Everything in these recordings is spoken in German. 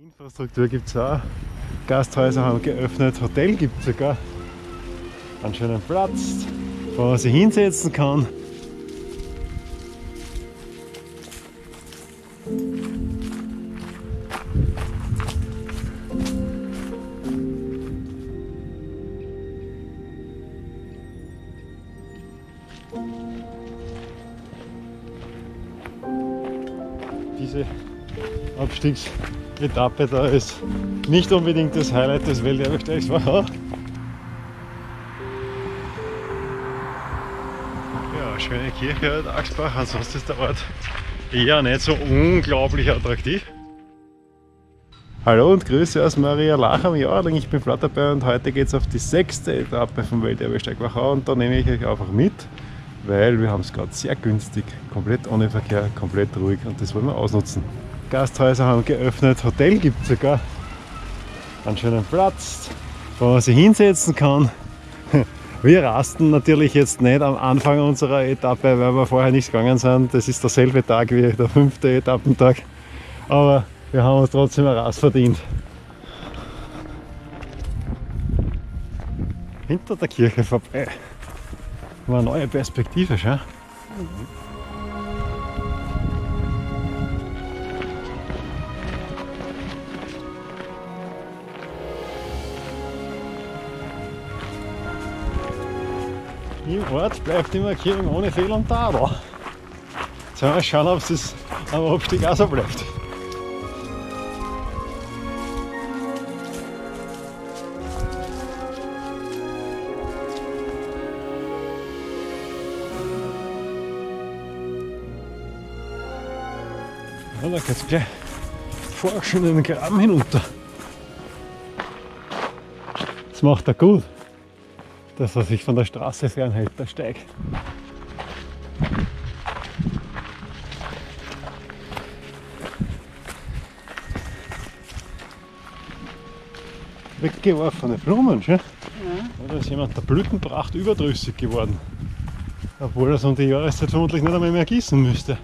Infrastruktur gibt es auch, Gasthäuser haben geöffnet, Hotel gibt es sogar. Einen schönen Platz, wo man sich hinsetzen kann. Diese Abstiegsetappe da ist nicht unbedingt das Highlight des Welterbesteigs Wachau. Ja, schöne Kirche, Aggsbach, ansonsten ist der Ort eher nicht so unglaublich attraktiv. Hallo und Grüße aus Maria Laach am Jauerling, ich bin Flatterbär und heute geht es auf die 6. Etappe vom Welterbesteig Wachau und da nehme ich euch einfach mit, weil wir haben es gerade sehr günstig, komplett ohne Verkehr, komplett ruhig und das wollen wir ausnutzen. Gasthäuser haben geöffnet, Hotel gibt es sogar, einen schönen Platz, wo man sich hinsetzen kann. Wir rasten natürlich jetzt nicht am Anfang unserer Etappe, weil wir vorher nicht gegangen sind. Das ist derselbe Tag wie der 5. Etappentag, aber wir haben uns trotzdem einen Rast verdient. Hinter der Kirche vorbei. Mal eine neue Perspektive, schau. Im Ort bleibt die Markierung ohne Fehl und Tadel. Jetzt werden wir schauen, ob es am Abstieg auch so bleibt. Ja, da geht's gleich forschen in den Graben hinunter. Das macht er gut, dass er sich von der Straße fernhält, der Steig. Weggeworfene Blumen, schon? Ja. Da ist jemand der Blütenpracht überdrüssig geworden. Obwohl er so um die Jahreszeit vermutlich nicht einmal mehr gießen müsste.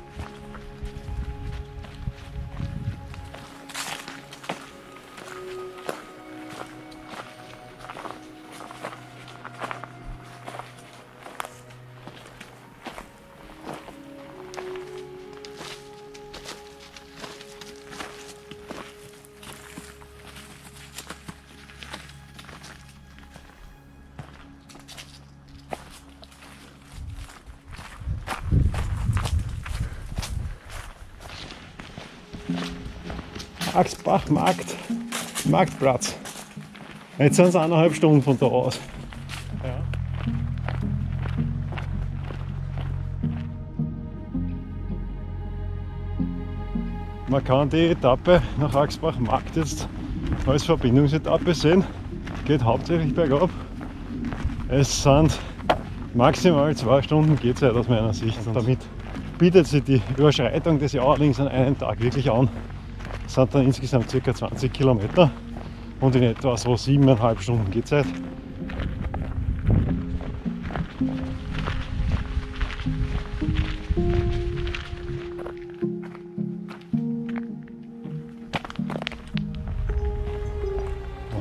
Aggsbach Markt, Marktplatz. Jetzt sind es 1,5 Stunden von da aus. Ja. Man kann die Etappe nach Aggsbach Markt jetzt als Verbindungsetappe sehen. Geht hauptsächlich bergab. Es sind maximal 2 Stunden Gehzeit aus meiner Sicht. Und damit bietet sich die Überschreitung des Jauerlings an einem Tag wirklich an. Das sind dann insgesamt ca. 20 Kilometer und in etwa so 7,5 Stunden Gehzeit.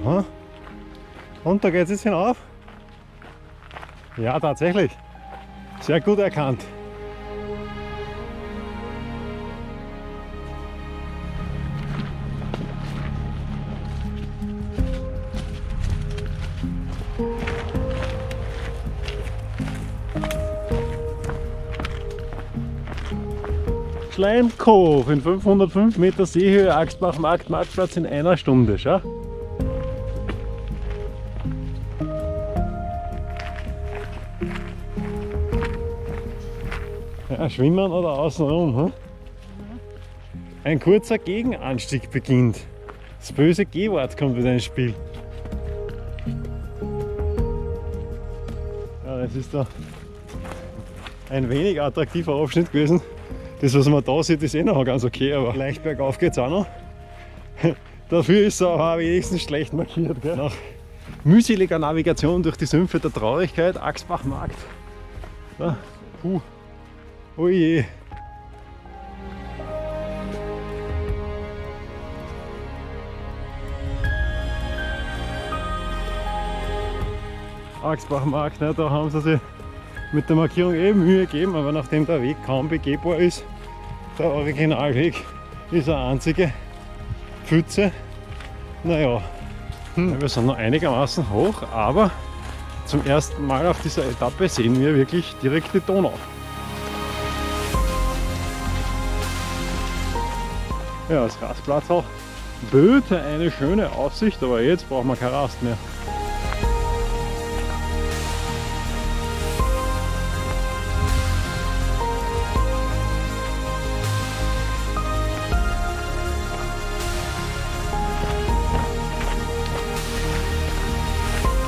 Aha. Und da geht es jetzt hinauf. Ja, tatsächlich. Sehr gut erkannt. Schleimkoch in 505 Meter Seehöhe, Aggsbach Markt, Marktplatz in 1 Stunde. Schau. Ja, schwimmen oder außenrum? Hm? Ein kurzer Gegenanstieg beginnt. Das böse G-Wort kommt wieder ins Spiel. Ja, das ist da ein wenig attraktiver Abschnitt gewesen. Das, was man da sieht, ist eh noch ganz okay, aber leicht bergauf geht es auch noch. Dafür ist es aber wenigstens schlecht markiert. Gell? Nach mühseliger Navigation durch die Sümpfe der Traurigkeit, Aggsbach Markt. Ja. Oh je. Aggsbach Markt, ne? Da haben sie sich mit der Markierung eben Mühe gegeben, aber nachdem der Weg kaum begehbar ist, der Originalweg ist eine einzige Pfütze. Naja, wir sind noch einigermaßen hoch, aber zum ersten Mal auf dieser Etappe sehen wir wirklich direkt die Donau. Ja, das Rastplatz auch böte eine schöne Aussicht, aber jetzt brauchen wir keinen Rast mehr.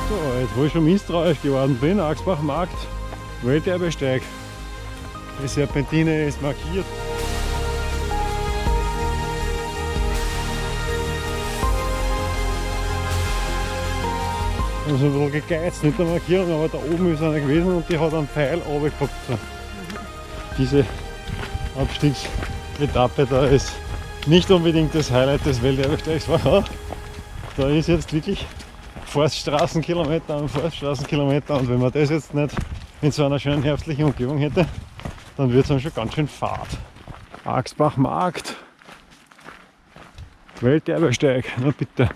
So, jetzt wo ich schon misstrauisch geworden bin, Aggsbach Markt, Welterbesteig. Die Serpentine ist markiert. Ich habe so ein bisschen gegeizt mit der Markierung, aber da oben ist eine gewesen und die hat einen Pfeil runter gehabt. So. Diese Abstiegsetappe da ist nicht unbedingt das Highlight des Welterbesteigs Wachau. Da ist jetzt wirklich Forststraßenkilometer und Forststraßenkilometer, und wenn man das jetzt nicht in so einer schönen herbstlichen Umgebung hätte, dann wird es dann schon ganz schön fad. Aggsbach Markt, Welterbesteig, na bitte.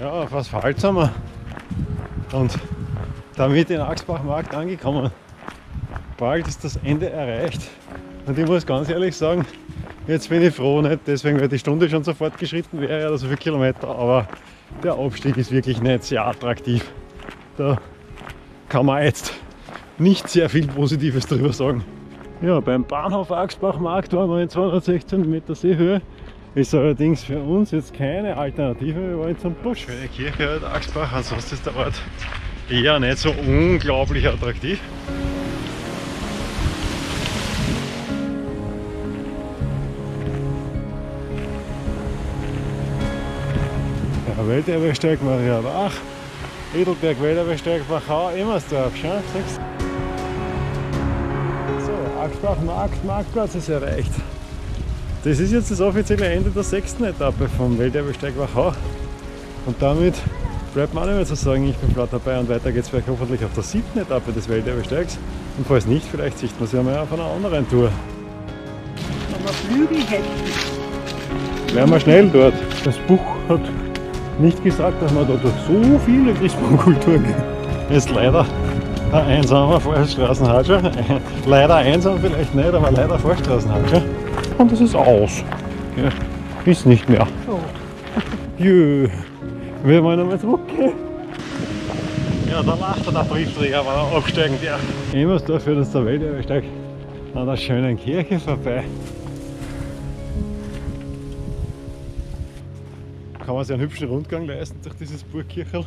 Ja, auf Asphalt sind wir und damit in Aggsbach Markt angekommen. Bald ist das Ende erreicht und ich muss ganz ehrlich sagen, jetzt bin ich froh, nicht deswegen, weil die Stunde schon so fortgeschritten wäre oder so viele Kilometer, aber der Abstieg ist wirklich nicht sehr attraktiv. Da kann man jetzt nicht sehr viel Positives drüber sagen. Ja, beim Bahnhof Aggsbach Markt waren wir in 216 Meter Seehöhe. Ist allerdings für uns jetzt keine Alternative, wir waren jetzt am Busch. Für die Kirche halt Aggsbach, ansonsten ist der Ort eher nicht so unglaublich attraktiv. Ja, Welterbesteig, Maria Laach, Edelberg-Welterbesteig, Wachau, Emmersdorf, schon? Sagst du? So, Aggsbach Markt, Marktplatz ist erreicht. Das ist jetzt das offizielle Ende der 6. Etappe vom Welterbesteig Wachau. Und damit bleibt mir auch nicht mehr zu sagen, ich bin Flatterbär und weiter geht es vielleicht hoffentlich auf der 7. Etappe des Welterbesteigs. Und falls nicht, vielleicht sieht man sie ja mal auf einer anderen Tour. Wenn wir Flügel hätten. Wären wir schnell dort. Das Buch hat nicht gesagt, dass man da durch so viele Christbaumkulturen geht. Das ist leider ein einsamer Forststraßenhatscher. Leider einsam vielleicht nicht, aber leider Forststraßenhatscher. Und das ist aus. Ja, ist nicht mehr. Oh. Jö, wir wollen nochmal zurückgehen. Ja, da lacht der Briefträger, wenn er absteigen darf. Emmersdorf führt uns der Welterbesteig an der schönen Kirche vorbei. Kann man sich einen hübschen Rundgang leisten durch dieses Burgkirchl.